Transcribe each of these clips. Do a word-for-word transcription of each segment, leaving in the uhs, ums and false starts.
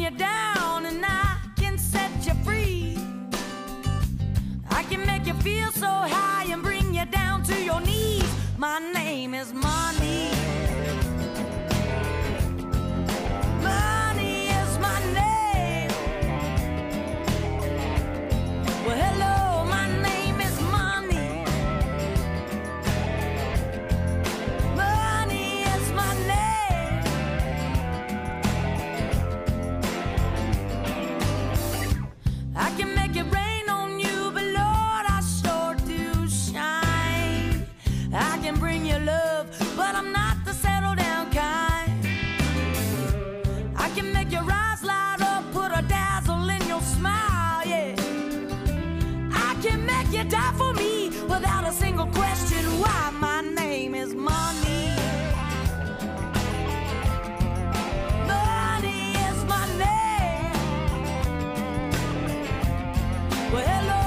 bring you down, and I can set you free. I can make you feel so high and bring you down to your knees. My name is money. Money is my name. Well, hello, my name is money. Money is my name. I can make it rain. Bring you love, but I'm not the settle down kind. I can make your eyes light up, put a dazzle in your smile, yeah. I can make you die for me without a single question. Why? My name is money. Money is my name. Well, hello.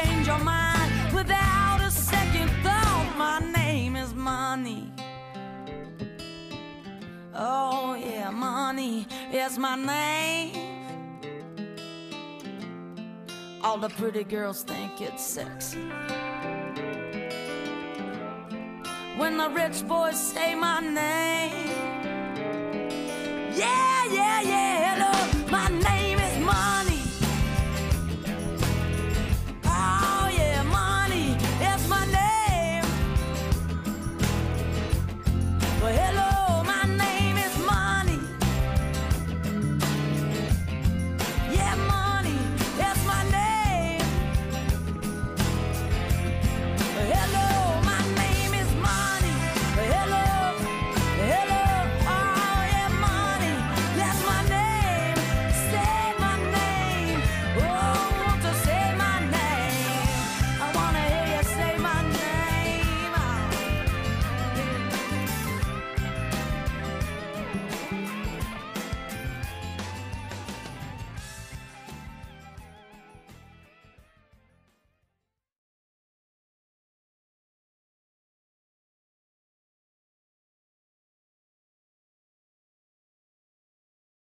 Change your mind without a second thought. My name is money. Oh yeah, money is my name. All the pretty girls think it's sexy when the rich boys say my name. Yeah, yeah, yeah.